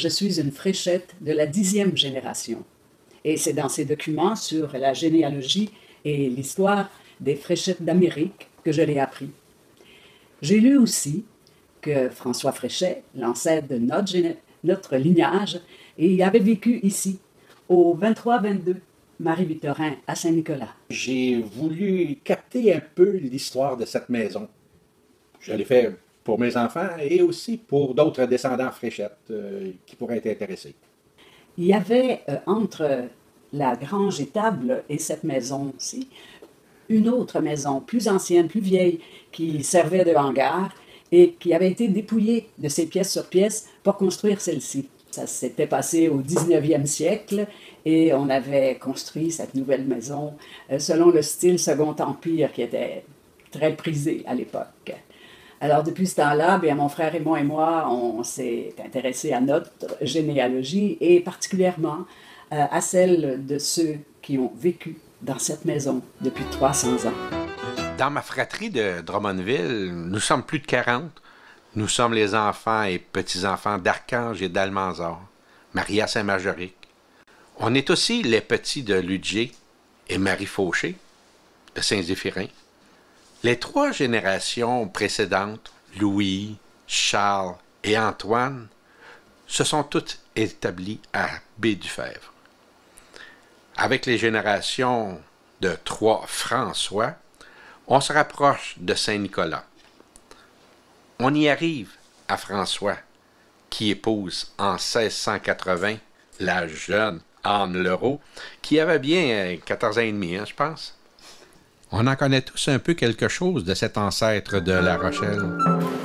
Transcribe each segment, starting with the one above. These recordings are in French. je suis une Fréchette de la 10e génération. Et c'est dans ces documents sur la généalogie et l'histoire des Fréchettes d'Amérique que je l'ai appris. J'ai lu aussi que François Fréchet, l'ancêtre de notre lignage, et avait vécu ici, au 23-22, Marie-Victorin, à Saint-Nicolas. J'ai voulu capter un peu l'histoire de cette maison. Je l'ai fait pour mes enfants et aussi pour d'autres descendants Fréchettes qui pourraient être intéressés. Il y avait entre la grange étable et cette maison-ci, une autre maison, plus ancienne, plus vieille, qui servait de hangar et qui avait été dépouillée de ses pièces sur pièces pour construire celle-ci. Ça s'était passé au 19e siècle et on avait construit cette nouvelle maison selon le style Second Empire qui était très prisé à l'époque. Alors depuis ce temps-là, bien, mon frère et moi, on s'est intéressés à notre généalogie et particulièrement à celle de ceux qui ont vécu dans cette maison depuis 300 ans. Dans ma fratrie de Drummondville, nous sommes plus de 40. Nous sommes les enfants et petits-enfants d'Archange et d'Almanzor, Maria Saint-Majorique. On est aussi les petits de Ludger et Marie Fauché, de Saint-Zéphirin. Les trois générations précédentes, Louis, Charles et Antoine, se sont toutes établies à Baie-du-Fèvre. Avec les générations de trois François, on se rapproche de Saint-Nicolas. On y arrive à François, qui épouse en 1680 la jeune Anne Leroux, qui avait bien 14 ans et demi, je pense. On en connaît tous un peu quelque chose de cet ancêtre de La Rochelle.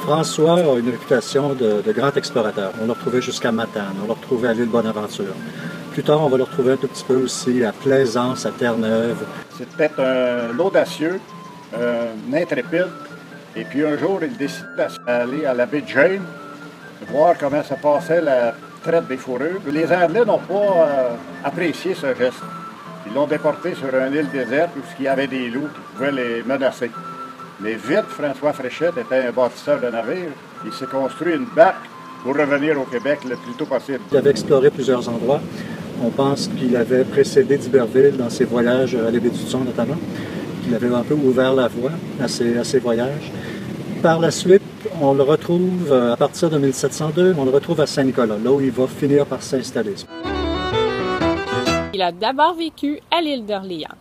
François a une réputation de grand explorateur. On l'a retrouvé jusqu'à Matane, on l'a retrouvé à l'île Bonaventure. Plus tard, on va le retrouver un tout petit peu aussi à Plaisance, à Terre-Neuve. C'était l'audacieux, l'intrépide. Et puis un jour, il décide d'aller à la baie de Jane, voir comment ça passait la traite des fourrures. Les Anglais n'ont pas apprécié ce geste. Ils l'ont déporté sur une île déserte où il y avait des loups qui pouvaient les menacer. Mais vite, François Fréchette était un bâtisseur de navires. Il s'est construit une barque pour revenir au Québec le plus tôt possible. Il avait exploré plusieurs endroits. On pense qu'il avait précédé D'Iberville dans ses voyages à l'Ébédutson notamment. Il avait un peu ouvert la voie à ses voyages. Par la suite, on le retrouve à partir de 1702, on le retrouve à Saint-Nicolas, là où il va finir par s'installer. Il a d'abord vécu à l'île d'Orléans,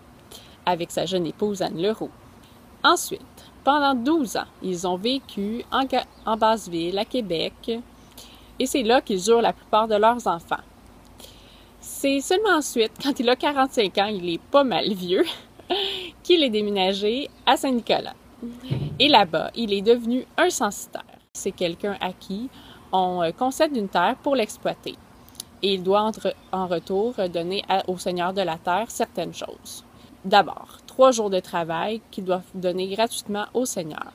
avec sa jeune épouse Anne Leroux. Ensuite, pendant 12 ans, ils ont vécu en Basseville, à Québec, et c'est là qu'ils eurent la plupart de leurs enfants. C'est seulement ensuite, quand il a 45 ans, il est pas mal vieux, qu'il est déménagé à Saint-Nicolas. Et là-bas, il est devenu un censitaire. C'est quelqu'un à qui on concède une terre pour l'exploiter. Et il doit en retour donner au seigneur de la terre certaines choses. D'abord, 3 jours de travail qu'il doit donner gratuitement au seigneur.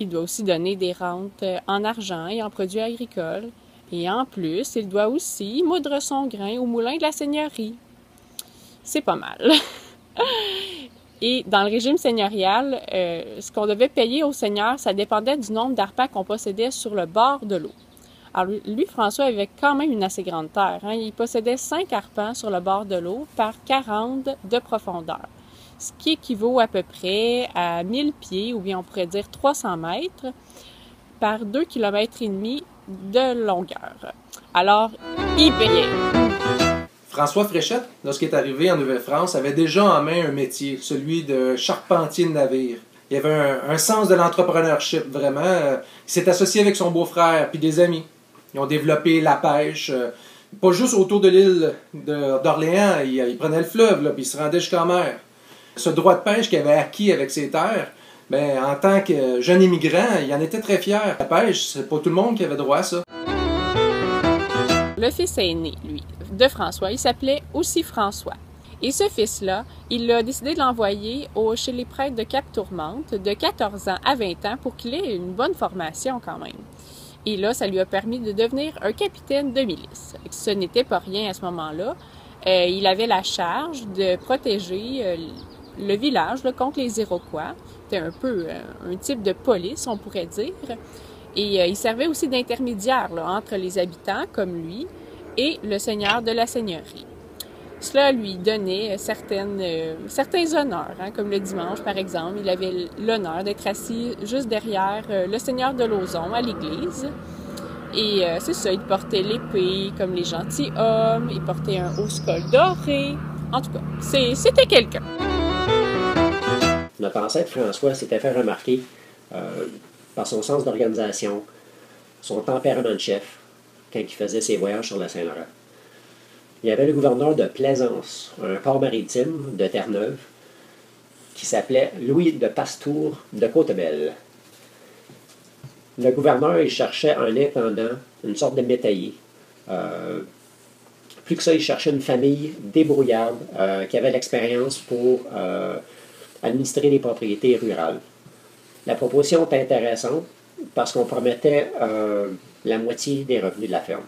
Il doit aussi donner des rentes en argent et en produits agricoles. Et en plus, il doit aussi moudre son grain au moulin de la seigneurie. C'est pas mal. Et dans le régime seigneurial, ce qu'on devait payer au seigneur, ça dépendait du nombre d'arpents qu'on possédait sur le bord de l'eau. Alors lui, François, avait quand même une assez grande terre. Hein? Il possédait 5 arpents sur le bord de l'eau par 40 de profondeur, ce qui équivaut à peu près à 1000 pieds, ou bien on pourrait dire 300 mètres, par 2,5 km de longueur. Alors, il payait. François Fréchette, lorsqu'il est arrivé en Nouvelle-France, avait déjà en main un métier, celui de charpentier de navire. Il avait un sens de l'entrepreneurship, vraiment. Il s'est associé avec son beau-frère puis des amis. Ils ont développé la pêche, pas juste autour de l'île d'Orléans. Il prenait le fleuve, là, puis il se rendait jusqu'en mer. Ce droit de pêche qu'il avait acquis avec ses terres, ben, en tant que jeune immigrant, il en était très fier. La pêche, c'est pas tout le monde qui avait droit à ça. Le fils aîné, lui, de François, il s'appelait aussi François. Et ce fils-là, il a décidé de l'envoyer chez les prêtres de Cap-Tourmente de 14 ans à 20 ans pour qu'il ait une bonne formation quand même. Et là, ça lui a permis de devenir un capitaine de milice. Ce n'était pas rien à ce moment-là. Il avait la charge de protéger le village contre les Iroquois. C'était un peu un type de police, on pourrait dire. Et il servait aussi d'intermédiaire entre les habitants, comme lui, et le seigneur de la seigneurie. Cela lui donnait certains honneurs, comme le dimanche par exemple. Il avait l'honneur d'être assis juste derrière le seigneur de Lauzon à l'église. Et c'est ça, il portait l'épée comme les gentilshommes, il portait un haut scol doré. En tout cas, c'était quelqu'un. On a pensé que François s'était fait remarquer par son sens d'organisation, son tempérament de chef, quand il faisait ses voyages sur la Saint-Laurent. Il y avait le gouverneur de Plaisance, un port maritime de Terre-Neuve, qui s'appelait Louis de Pastour de Côtebelle. Le gouverneur, il cherchait un intendant, une sorte de métayer. Plus que ça, il cherchait une famille débrouillarde qui avait l'expérience pour administrer les propriétés rurales. La proposition était intéressante parce qu'on promettait la moitié des revenus de la ferme.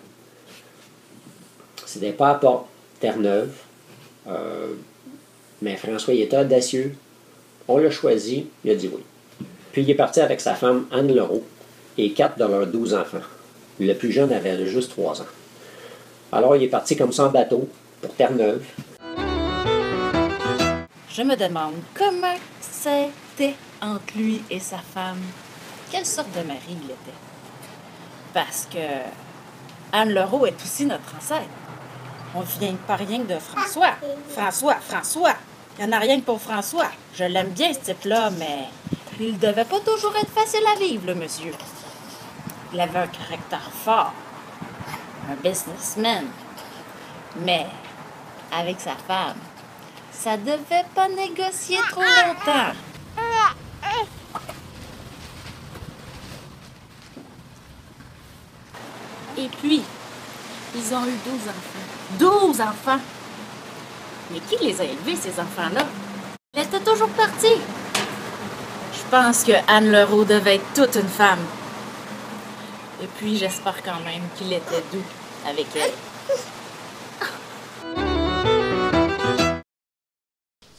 C'était pas à Porte, Terre-Neuve, mais François, il était audacieux. On l'a choisi, il a dit oui. Puis il est parti avec sa femme, Anne Leroux, et 4 de leurs 12 enfants. Le plus jeune avait juste 3 ans. Alors, il est parti comme ça en bateau pour Terre-Neuve. Je me demande comment c'était entre lui et sa femme. Quelle sorte de mari il était. Parce que Anne Leroux est aussi notre ancêtre. On ne vient pas rien que de François. François. Il n'y en a rien que pour François. Je l'aime bien, ce type-là, mais il ne devait pas toujours être facile à vivre, le monsieur. Il avait un caractère fort, un businessman, mais avec sa femme, ça devait pas négocier trop longtemps. Et puis, ils ont eu 12 enfants. 12 enfants! Mais qui les a élevés, ces enfants-là? Ils étaient toujours partis. Je pense que Anne Leroux devait être toute une femme. Et puis, j'espère quand même qu'il était doux avec elle.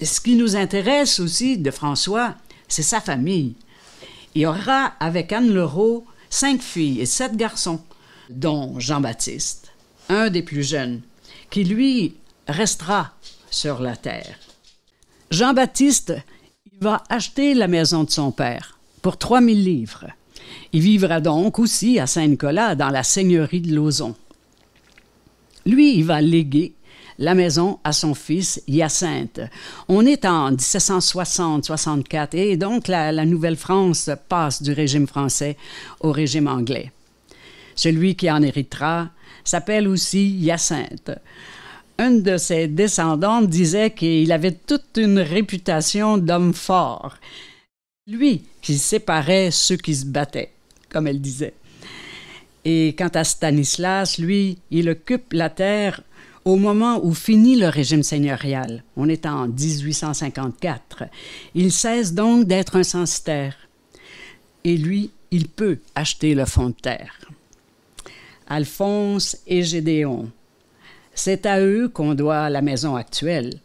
Ce qui nous intéresse aussi de François, c'est sa famille. Il y aura avec Anne Leroux 5 filles et 7 garçons, dont Jean-Baptiste, un des plus jeunes, qui lui restera sur la terre. Jean-Baptiste, il va acheter la maison de son père pour 3000 livres. Il vivra donc aussi à Saint-Nicolas, dans la seigneurie de Lauzon. Lui, il va léguer la maison à son fils Hyacinthe. On est en 1760-64 et donc la Nouvelle-France passe du régime français au régime anglais. Celui qui en héritera s'appelle aussi Hyacinthe. Une de ses descendantes disait qu'il avait toute une réputation d'homme fort. Lui qui séparait ceux qui se battaient, comme elle disait. Et quant à Stanislas, lui, il occupe la terre au moment où finit le régime seigneurial. On est en 1854. Il cesse donc d'être un censitaire. Et lui, il peut acheter le fond de terre. Alphonse et Gédéon. C'est à eux qu'on doit la maison actuelle.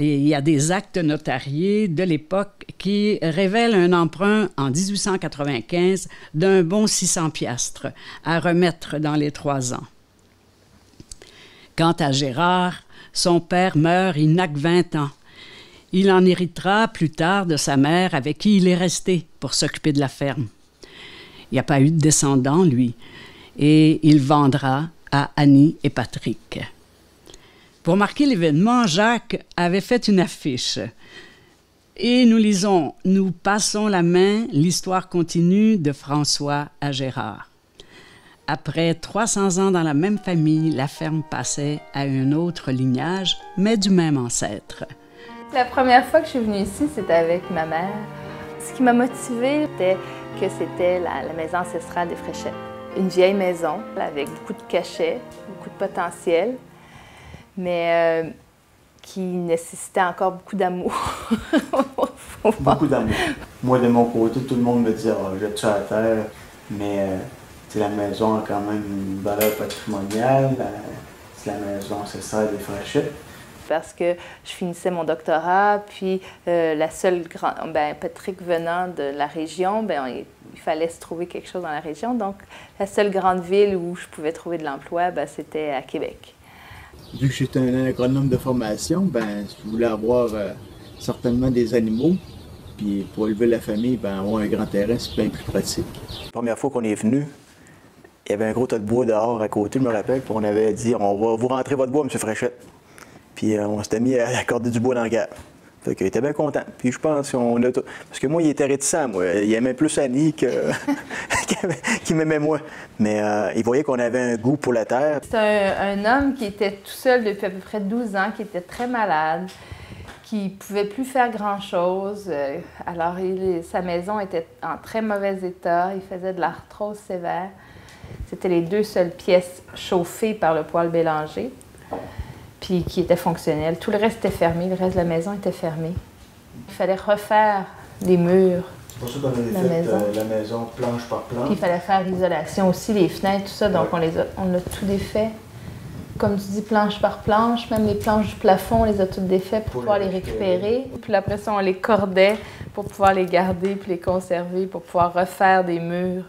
Et il y a des actes notariés de l'époque qui révèlent un emprunt en 1895 d'un bon 600 piastres à remettre dans les 3 ans. Quant à Gérard, son père meurt, il n'a que 20 ans. Il en héritera plus tard de sa mère avec qui il est resté pour s'occuper de la ferme. Il n'y a pas eu de descendant, lui, et il vendra à Annie et Patrick. Pour marquer l'événement, Jacques avait fait une affiche. Et nous lisons « Nous passons la main, l'histoire continue de François à Gérard ». Après 300 ans dans la même famille, la ferme passait à un autre lignage, mais du même ancêtre. La première fois que je suis venue ici, c'était avec ma mère. Ce qui m'a motivée, c'était que c'était la maison ancestrale des Fréchettes. Une vieille maison avec beaucoup de cachets, beaucoup de potentiel, mais qui nécessitait encore beaucoup d'amour. Beaucoup d'amour. Moi, de mon côté, tout le monde me disait « jette ça à terre », mais la maison a quand même une valeur patrimoniale, c'est la maison ancestrale des Fréchettes. parce que je finissais mon doctorat, puis la seule grande... Ben, Patrick venant de la région, ben, il fallait se trouver quelque chose dans la région. Donc, la seule grande ville où je pouvais trouver de l'emploi, ben, c'était à Québec. Vu que j'étais un agronome de formation, ben, je voulais avoir certainement des animaux. Puis pour élever la famille, ben, avoir un grand terrain, c'est bien plus pratique. La première fois qu'on est venu, il y avait un gros tas de bois dehors à côté, je me rappelle, puis on avait dit « On va vous rentrer votre bois, M. Fréchette. » Puis on s'était mis à accorder du bois dans le gap. Fait qu'il était bien content. Puis je pense qu'on a tout... Parce que moi, il était réticent, moi. Il aimait plus Annie que... qu'il m'aimait moi. Mais il voyait qu'on avait un goût pour la terre. C'est un homme qui était tout seul depuis à peu près 12 ans, qui était très malade, qui ne pouvait plus faire grand-chose. Alors, sa maison était en très mauvais état. Il faisait de l'arthrose sévère. C'était les deux seules pièces chauffées par le poêle Bélanger, puis qui étaient fonctionnelles. Tout le reste était fermé, le reste de la maison était fermé. Il fallait refaire les murs. C'est pour ça qu'on avait fait la maison planche par planche. Puis il fallait faire l'isolation aussi, les fenêtres, tout ça. Donc ouais. on a tout défait. Comme tu dis, planche par planche, même les planches du plafond, on les a toutes défaites pour pouvoir les récupérer. Puis après ça, on les cordait pour pouvoir les garder puis les conserver, pour pouvoir refaire des murs.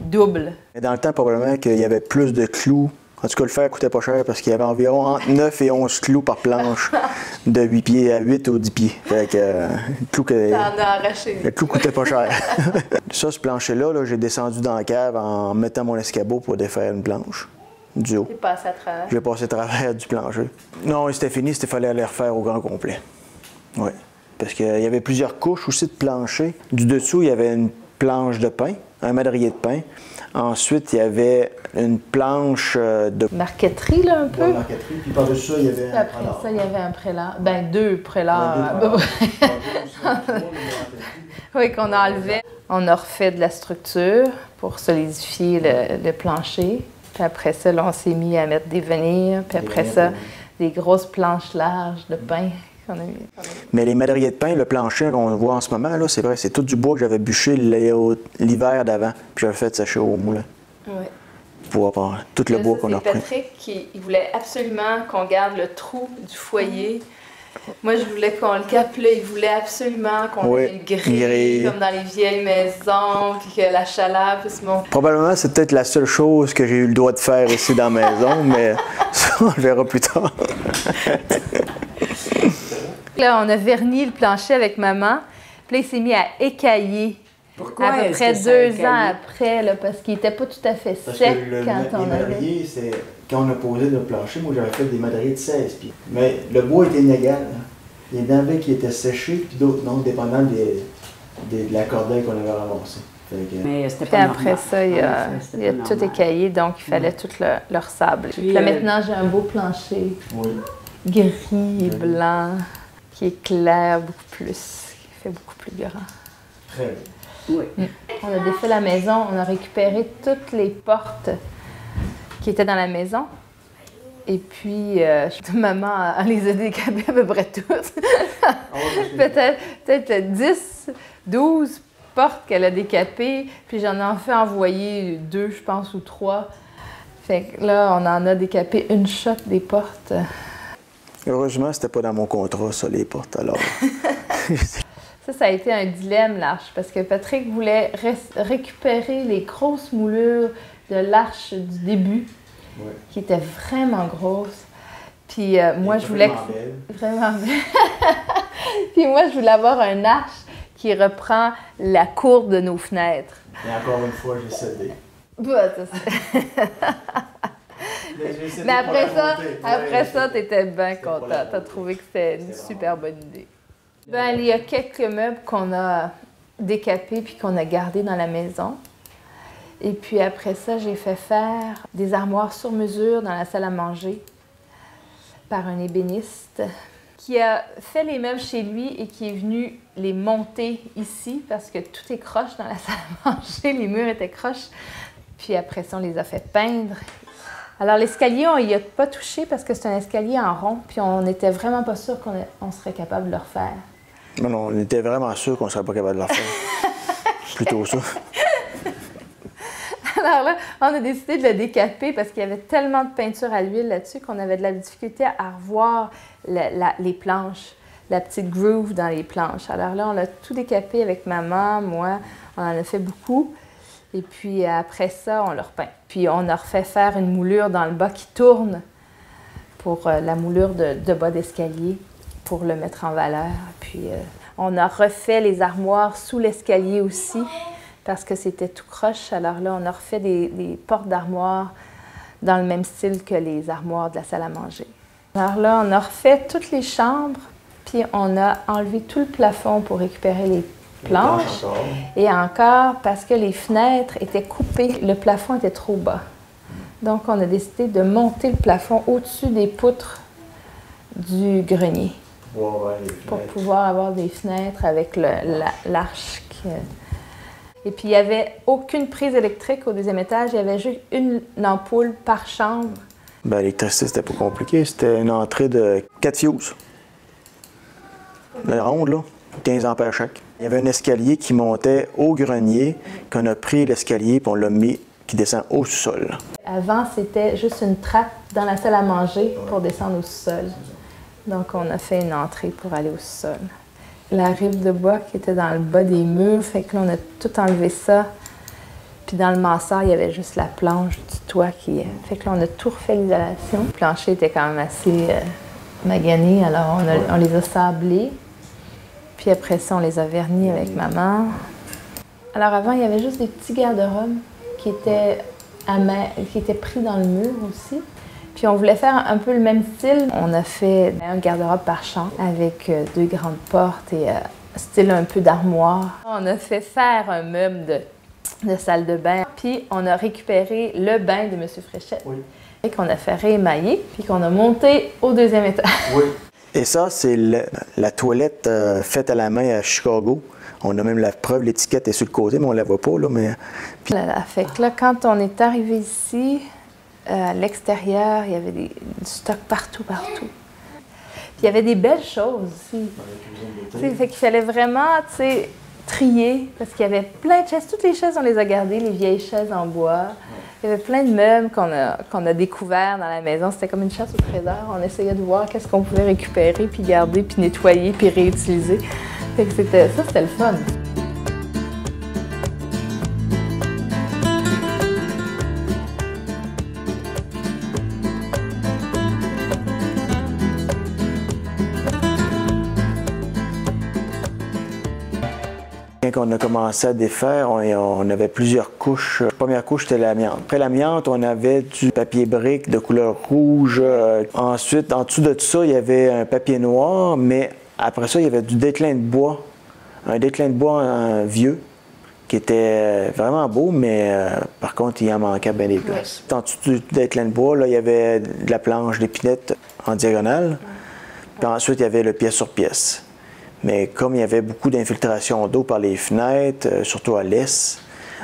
Double. Dans le temps, probablement qu'il y avait plus de clous. En tout cas, le fer coûtait pas cher parce qu'il y avait environ entre 9 et 11 clous par planche de 8 pieds à 8 ou 10 pieds. Fait que, le clou coûtait pas cher. Ça, ce plancher-là, j'ai descendu dans la cave en mettant mon escabeau pour défaire une planche du haut. J'ai passé à travers. J'ai passé à travers du plancher. Non, c'était fini, il fallait aller refaire au grand complet. Oui. Parce qu'il y avait plusieurs couches aussi de plancher. Du dessous, il y avait une planche de pain. Un madrier de pain. Ensuite, il y avait une planche de... Marqueterie, là, un peu. Oui, marqueterie. Puis par-dessus ça, il y avait un prélat. Après ça, il y avait un prélat. Ben, deux prélats. Oui, qu'on enlevait. On a refait de la structure pour solidifier le plancher. Puis après ça, là, on s'est mis à mettre des venires. Puis après ça, des grosses planches larges de pain. Mais les madriers de pain, le plancher qu'on voit en ce moment, là, c'est vrai, c'est tout du bois que j'avais bûché l'hiver d'avant, puis j'avais fait sécher au moulin. Oui. Pour avoir tout le bois qu'on a repris. Patrick, il voulait absolument qu'on garde le trou du foyer. Moi, je voulais qu'on le capte, là, il voulait absolument qu'on ait une grille, comme dans les vieilles maisons, puis que la chaleur puisse monter. Probablement, c'est peut-être la seule chose que j'ai eu le droit de faire ici dans la maison, mais ça, on le verra plus tard. Là, on a verni le plancher avec maman, puis là, il s'est mis à écailler. Pourquoi? À peu près 2 ans après, là, parce qu'il n'était pas tout à fait sec quand on avait... Quand on a posé le plancher, moi, j'avais fait des madriers de 16 pieds. Mais le bois était inégal. Il y en avait qui étaient séchés, puis d'autres non, dépendant de la cordeille qu'on avait ramassée. Mais c'était pas normal. Puis après ça, il a tout écaillé, donc il fallait tout le ressabler. Puis là, maintenant, j'ai un beau plancher gris et blanc. Qui est clair beaucoup plus, qui fait beaucoup plus grand. Très bien. Oui. On a défait la maison, on a récupéré toutes les portes qui étaient dans la maison. Et puis, maman, elle les a décapées à peu près toutes. Peut-être 10, 12 portes qu'elle a décapées. Puis j'en ai fait envoyer 2, je pense, ou 3. Fait que là, on en a décapé une shot des portes. Heureusement, c'était pas dans mon contrat, ça, les portes, alors. ça a été un dilemme, l'arche, parce que Patrick voulait récupérer les grosses moulures de l'arche du début, qui étaient vraiment grosses. Puis moi, je voulais... Vraiment belle. Puis moi, je voulais avoir un arche qui reprend la courbe de nos fenêtres. Et encore une fois, j'ai cédé. Bah, Mais après ça, t'étais bien content. T'as trouvé que c'était une super bonne idée. Ben, il y a quelques meubles qu'on a décapés puis qu'on a gardés dans la maison. Et puis après ça, j'ai fait faire des armoires sur mesure dans la salle à manger par un ébéniste qui a fait les meubles chez lui et qui est venu les monter ici parce que tout est croche dans la salle à manger, les murs étaient croches. Puis après ça, on les a fait peindre. Alors, l'escalier, on n'y a pas touché parce que c'est un escalier en rond, puis on n'était vraiment pas sûr qu'on serait capable de le refaire. Non, non, on était vraiment sûr qu'on ne serait pas capable de le refaire. Plutôt ça. dictionnaire-là, on a décidé de le décaper parce qu'il y avait tellement de peinture à l'huile là-dessus qu'on avait de la difficulté à revoir les planches, la petite groove dans les planches. Alors là, on l'a tout décapé avec maman, moi, on en a fait beaucoup. Et puis après ça, on le repeint. Puis on a refait faire une moulure dans le bas qui tourne pour la moulure de bas d'escalier pour le mettre en valeur. Puis on a refait les armoires sous l'escalier aussi parce que c'était tout croche. Alors là, on a refait des portes d'armoires dans le même style que les armoires de la salle à manger. Alors là, on a refait toutes les chambres, puis on a enlevé tout le plafond pour récupérer les planches. Et encore, parce que les fenêtres étaient coupées, le plafond était trop bas. Donc, on a décidé de monter le plafond au-dessus des poutres du grenier. Pour pouvoir avoir des fenêtres avec l'arche. Et puis, il n'y avait aucune prise électrique au deuxième étage. Il y avait juste une ampoule par chambre. Ben, l'électricité, c'était pas compliqué. C'était une entrée de 4 fuses. La ronde, là, 15 ampères chaque. Il y avait un escalier qui montait au grenier, qu'on a pris l'escalier et on l'a mis, qui descend au sous-sol. Avant, c'était juste une trappe dans la salle à manger pour descendre au sous-sol. Donc, on a fait une entrée pour aller au sous-sol. La rive de bois qui était dans le bas des murs, fait que là, on a tout enlevé ça. Puis dans le mansard, il y avait juste la planche du toit qui... Fait que là, on a tout refait l'isolation. Le plancher était quand même assez magané, alors on les a sablés. Puis après ça, on les a vernis avec maman. Alors avant, il y avait juste des petits garde-robes qui étaient pris dans le mur aussi. Puis on voulait faire un peu le même style. On a fait un garde-robe par chambre avec deux grandes portes et style un peu d'armoire. On a fait faire un meuble de salle de bain. Puis on a récupéré le bain de M. Fréchette, oui, et qu'on a fait réémailler, puis qu'on a monté au deuxième étage. Oui. Et ça, c'est la toilette faite à la main à Chicago. On a même la preuve, l'étiquette est sur le côté, mais on la voit pas, là, mais... Puis... Fait que là, quand on est arrivé ici, à l'extérieur, il y avait du stock partout, partout. Puis il y avait des belles choses aussi. Fait qu'il fallait vraiment, tu sais, trier, parce qu'il y avait plein de chaises. Toutes les chaises, on les a gardées, les vieilles chaises en bois. Il y avait plein de meubles qu'on a découverts dans la maison. C'était comme une chasse au trésor. On essayait de voir qu'est-ce qu'on pouvait récupérer, puis garder, puis nettoyer, puis réutiliser. Fait que ça, c'était le fun. Quand on a commencé à défaire, on avait plusieurs couches. La première couche, c'était l'amiante. Après l'amiante, on avait du papier brique de couleur rouge. Ensuite, en dessous de tout ça, il y avait un papier noir, mais après ça, il y avait du déclin de bois. Un déclin de bois vieux, qui était vraiment beau, mais par contre, il en manquait bien des places. En dessous du déclin de bois, là, il y avait de la planche d'épinette en diagonale. Puis ensuite, il y avait le pièce sur pièce. Mais comme il y avait beaucoup d'infiltration d'eau par les fenêtres, surtout à l'est,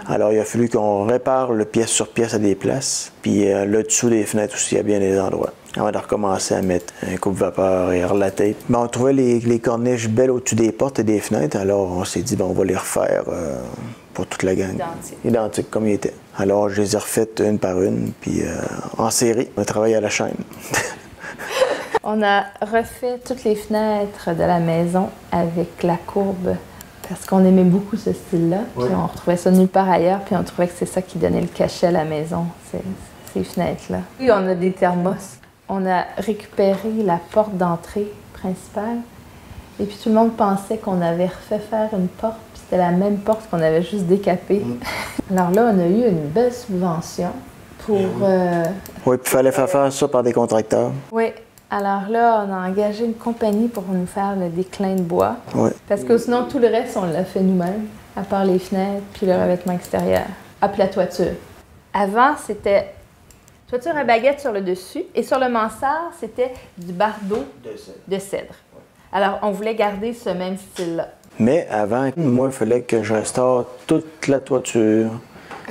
alors il a fallu qu'on répare le pièce sur pièce à des places. Puis le dessous des fenêtres aussi, il y a bien des endroits. Avant de recommencer à mettre un coupe-vapeur et relater. Mais on trouvait les corniches belles au-dessus des portes et des fenêtres, alors on s'est dit, ben, on va les refaire pour toute la gang. Identique. Identique, comme ils étaient. Alors je les ai refaites une par une, puis en série. On a travaillé à la chaîne. On a refait toutes les fenêtres de la maison avec la courbe parce qu'on aimait beaucoup ce style-là. Puis on retrouvait ça nulle part ailleurs, puis on trouvait que c'est ça qui donnait le cachet à la maison, ces fenêtres-là. Puis on a des thermos. On a récupéré la porte d'entrée principale et puis tout le monde pensait qu'on avait refait faire une porte, puis c'était la même porte qu'on avait juste décapée. Alors là, on a eu une belle subvention pour... Oui, puis il fallait faire ça par des contracteurs. Oui. Alors là, on a engagé une compagnie pour nous faire le déclin de bois. Ouais. Parce que sinon, tout le reste, on l'a fait nous-mêmes, à part les fenêtres, puis le revêtement extérieur. Ah, puis la toiture. Avant, c'était toiture à baguette sur le dessus, et sur le mansard, c'était du bardeau de cèdre. Ouais. Alors, on voulait garder ce même style-là. Mais avant, moi, il fallait que je restaure toute la toiture.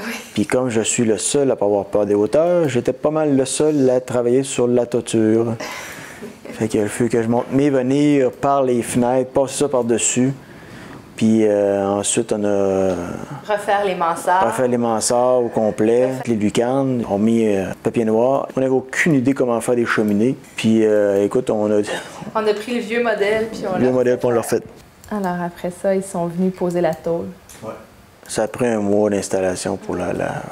Oui. Puis comme je suis le seul à pas avoir peur des hauteurs, j'étais pas mal le seul à travailler sur la toiture. Fait qu'il a fallu que je monte mes venir par les fenêtres, passer ça par-dessus Puis ensuite, on a... Refaire les mansards au complet. Les lucarnes, on a mis papier noir. On n'avait aucune idée comment faire des cheminées. Puis écoute, on a... On a pris le vieux modèle, puis on l'a... Le modèle, puis on l'a refait. Alors après ça, ils sont venus poser la tôle. Ouais. Ça a pris un mois d'installation pour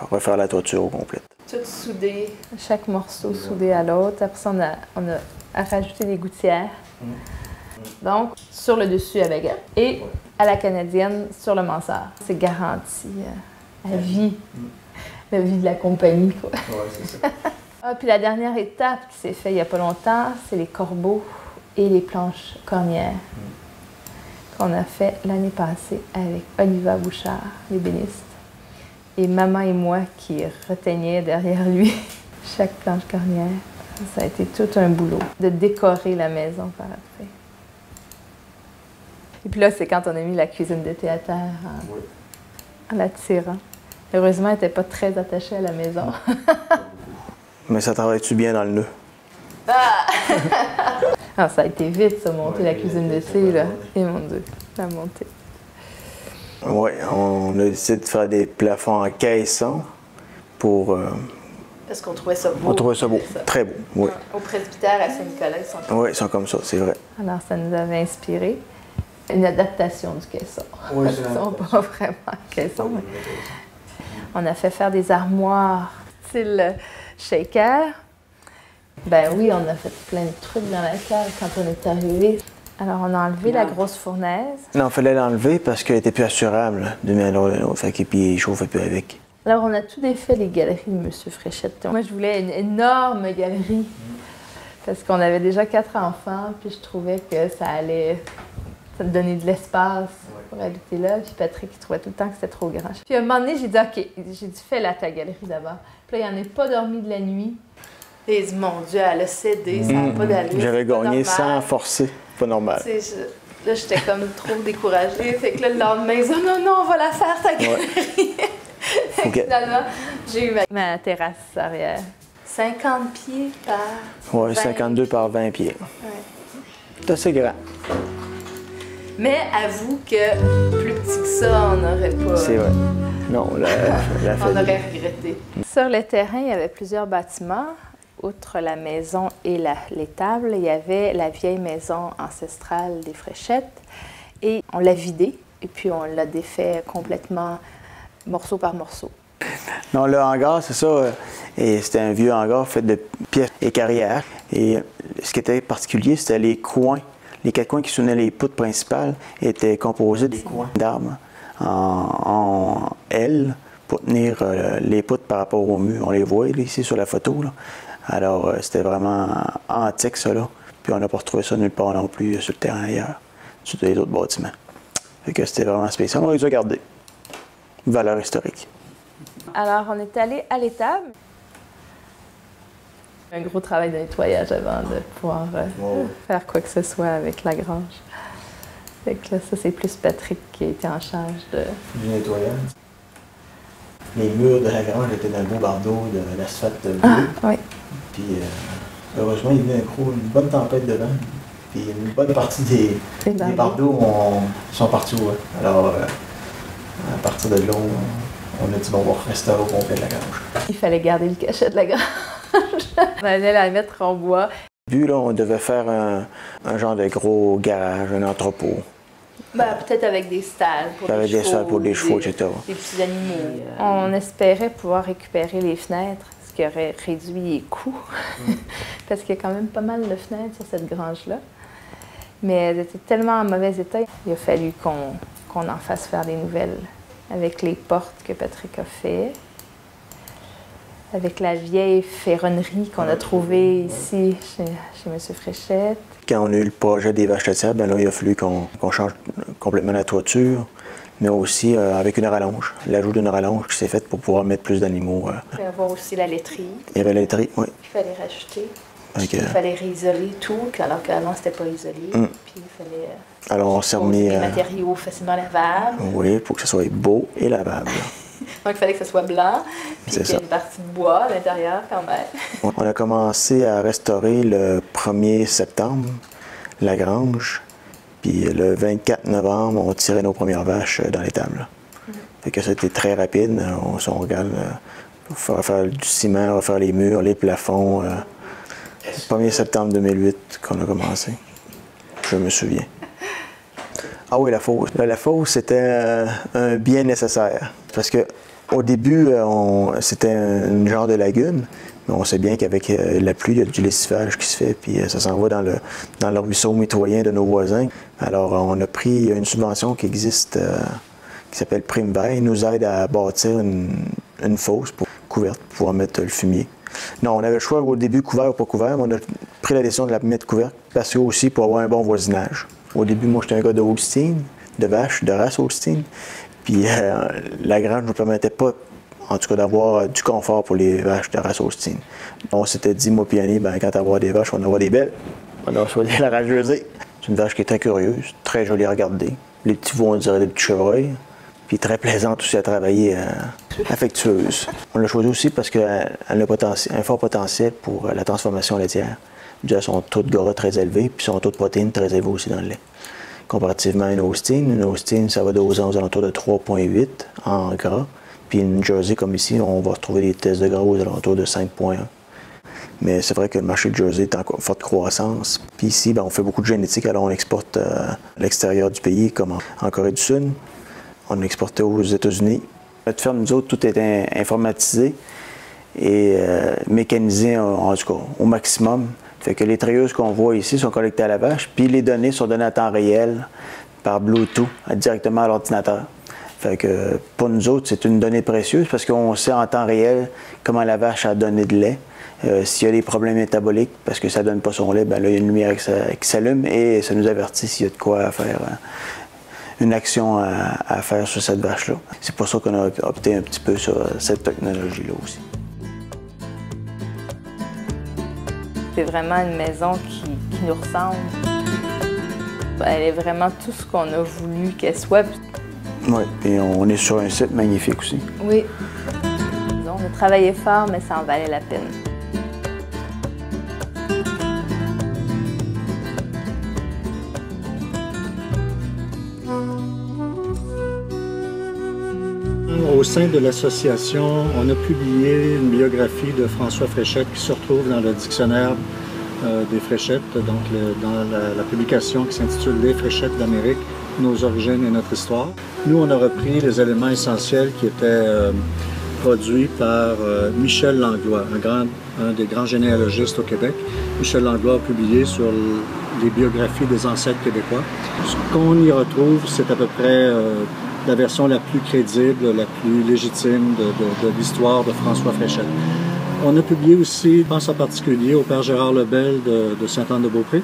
refaire la toiture au complet. Tout soudé. Chaque morceau soudé à l'autre. Après ça, on a rajouté des gouttières. Mmh. Donc, sur le dessus à baguette et à la canadienne sur le mansard. C'est garanti à vie, la vie de la compagnie, quoi. Ouais, c'est ça. Ah, puis la dernière étape qui s'est faite il n'y a pas longtemps, c'est les corbeaux et les planches cornières qu'on a fait l'année passée avec Oliva Bouchard, l'ébéniste, et maman et moi qui retenions derrière lui chaque planche cornière. Ça a été tout un boulot de décorer la maison par après. Et puis là, c'est quand on a mis la cuisine de théâtre en la tirant. Heureusement, elle n'était pas très attachée à la maison. Mais ça travaille-tu bien dans le nœud? Ah! Alors, ça a été vite, ça, monter la cuisine de thé, là. Et mon Dieu, la montée. Oui, on a décidé de faire des plafonds en caisson pour... Parce qu'on trouvait ça beau. On trouvait ça beau, très beau, oui. Au presbytère à Saint-Nicolas, ils sont comme ça. Oui, ils sont comme ça, c'est vrai. Alors, ça nous avait inspirés. Une adaptation du caisson. Oui, c'est ça. Pas vraiment caisson, mais... On a fait faire des armoires style shaker. Ben oui, on a fait plein de trucs dans la cave quand on est arrivé. Alors, on a enlevé la grosse fournaise. Non, il fallait l'enlever parce qu'elle était plus assurable. Et puis, il ne chauffait plus avec. Alors, on a tout défait les galeries de M. Fréchette. Moi, je voulais une énorme galerie parce qu'on avait déjà 4 enfants, puis je trouvais que ça allait... Ça me donnait de l'espace pour habiter là. Puis Patrick, il trouvait tout le temps que c'était trop grand. Puis à un moment donné, j'ai dit, OK, j'ai dit, fais-la ta galerie d'abord. Puis là, il n'en est pas dormi de la nuit. Et il dit, mon Dieu, elle a cédé, ça n'a pas d'allure. J'avais gagné sans forcer, pas normal. Là, j'étais comme trop découragée. Fait que là, le lendemain, ils ont dit, non, non, on va la faire ta galerie. Fait que finalement, j'ai eu ma terrasse arrière. 50 pieds par 20. Oui, 52 par 20 pieds. Ouais. C'est assez grand. Mais avoue que plus petit que ça, on n'aurait pas... C'est vrai. Non, la famille... On aurait regretté. Sur le terrain, il y avait plusieurs bâtiments. Outre la maison et l'étable, il y avait la vieille maison ancestrale des Fréchettes. Et on l'a vidée et puis on l'a défait complètement morceau par morceau. Non, le hangar, c'est ça. Et c'était un vieux hangar fait de pierres et carrières. Et ce qui était particulier, c'était les coins. Les 4 coins qui soutenaient les poutres principales étaient composés des coins d'arbres en L pour tenir les poutres par rapport au mur. On les voit là, ici sur la photo. Là. Alors, c'était vraiment antique, ça. Là. Puis on n'a pas retrouvé ça nulle part non plus sur le terrain ailleurs, sur les autres bâtiments. Fait que c'était vraiment spécial. On les a gardés. Valeur historique. Alors, on est allé à l'étable. Un gros travail de nettoyage avant de pouvoir faire quoi que ce soit avec la grange. Fait que là, ça, c'est plus Patrick qui était en charge du nettoyage. Les murs de la grange étaient dans le beau bardeau de l'asphalte bleu. Ah, oui. Puis heureusement, il y a eu une bonne tempête de vent. Puis une bonne partie des bardeaux sont partis au vent. Alors, à partir de là, on a dit bon, on va restaurer au complet de la grange. Il fallait garder le cachet de la grange. On allait la mettre en bois. Au début, là, on devait faire un genre de gros garage, un entrepôt. Ben, peut-être avec des stalles pour les chevaux. Avec des stalles pour les chevaux, etc. Des petits animaux. On espérait pouvoir récupérer les fenêtres, ce qui aurait réduit les coûts. Parce qu'il y a quand même pas mal de fenêtres sur cette grange-là. Mais elles étaient tellement en mauvais état, il a fallu qu'on en fasse faire des nouvelles. Avec les portes que Patrick a fait. Avec la vieille ferronnerie qu'on a trouvée ici, chez M. Fréchette. Quand on a eu le projet des vaches laitières, ben là, il a fallu qu'on change complètement la toiture, mais aussi avec une rallonge, l'ajout d'une rallonge qui s'est faite pour pouvoir mettre plus d'animaux. Il fallait avoir aussi la laiterie. Il y avait la laiterie, oui. Il fallait rajouter. Il fallait réisoler tout, alors qu'avant, c'était pas isolé. Puis il fallait alors, on s'est remis des matériaux facilement lavables. Oui, pour que ce soit beau et lavable. Donc, il fallait que ce soit blanc, puis qu'il y ait une partie de bois à l'intérieur quand même. On a commencé à restaurer le 1er septembre, la grange. Puis le 24 novembre, on tirait nos premières vaches dans l'étable. Fait que ça a été très rapide. On regarde, il faut refaire du ciment, refaire les murs, les plafonds. Le 1er septembre 2008 qu'on a commencé. Je me souviens. Ah oui, la fosse. La fosse, c'était un bien nécessaire. Parce qu'au début, c'était un genre de lagune. On sait bien qu'avec la pluie, il y a du lessivage qui se fait, puis ça s'en va dans le ruisseau mitoyen de nos voisins. Alors, on a pris une subvention qui existe, qui s'appelle Prime Bail, nous aide à bâtir une fosse couverte pour pouvoir mettre le fumier. Non, on avait le choix au début couvert ou pas couvert, mais on a pris la décision de la mettre couverte, parce que aussi pour avoir un bon voisinage. Au début, moi, j'étais un gars de Holstein, de vache, de race Holstein, puis la grange ne nous permettait pas, en tout cas, d'avoir du confort pour les vaches de race Holstein. On s'était dit, moi et Annie, ben, quand tu as des vaches, on a des belles. On a choisi la rageusée. C'est une vache qui est très curieuse, très jolie à regarder. Les petits veaux, on dirait des petits chevreuils. Puis très plaisante aussi à travailler, affectueuse. On l'a choisie aussi parce qu'elle a un fort potentiel pour la transformation laitière. Déjà, son taux de gras très élevé, puis son taux de protéines très élevé aussi dans le lait. Comparativement à une Holstein, ça va de 11 aux alentours de 3,8 en gras. Puis une Jersey, comme ici, on va retrouver des tests de gras aux alentours de 5,1. Mais c'est vrai que le marché de Jersey est en forte croissance. Puis ici, bien, on fait beaucoup de génétique, alors on exporte à l'extérieur du pays, comme en Corée du Sud. On exportait aux États-Unis. Notre ferme, nous autres, tout était informatisé et mécanisé, en tout cas, au maximum. Fait que les treilleuses qu'on voit ici sont collectées à la vache, puis les données sont données à temps réel par Bluetooth, directement à l'ordinateur. Fait que pour nous autres, c'est une donnée précieuse parce qu'on sait en temps réel comment la vache a donné de lait. S'il y a des problèmes métaboliques parce que ça ne donne pas son lait, bien là, il y a une lumière qui s'allume et ça nous avertit s'il y a de quoi faire, une action à faire sur cette vache-là. C'est pour ça qu'on a opté un petit peu sur cette technologie-là aussi. C'est vraiment une maison qui nous ressemble. Elle est vraiment tout ce qu'on a voulu qu'elle soit. Oui, et on est sur un site magnifique aussi. Oui. On a travaillé fort, mais ça en valait la peine. Au sein de l'association, on a publié une biographie de François Fréchette qui se retrouve dans le dictionnaire des Fréchettes, donc dans la publication qui s'intitule « Les Fréchettes d'Amérique, nos origines et notre histoire ». Nous, on a repris les éléments essentiels qui étaient produits par Michel Langlois, un des grands généalogistes au Québec. Michel Langlois a publié sur les biographies des ancêtres québécois. Ce qu'on y retrouve, c'est à peu près la version la plus crédible, la plus légitime de l'histoire de François Fréchet. On a publié aussi, je pense en particulier au père Gérard Lebel de Sainte-Anne-de-Beaupré,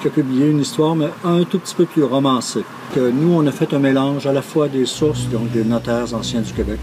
qui a publié une histoire, mais un tout petit peu plus romancée. Que nous, on a fait un mélange à la fois des sources, donc des notaires anciens du Québec.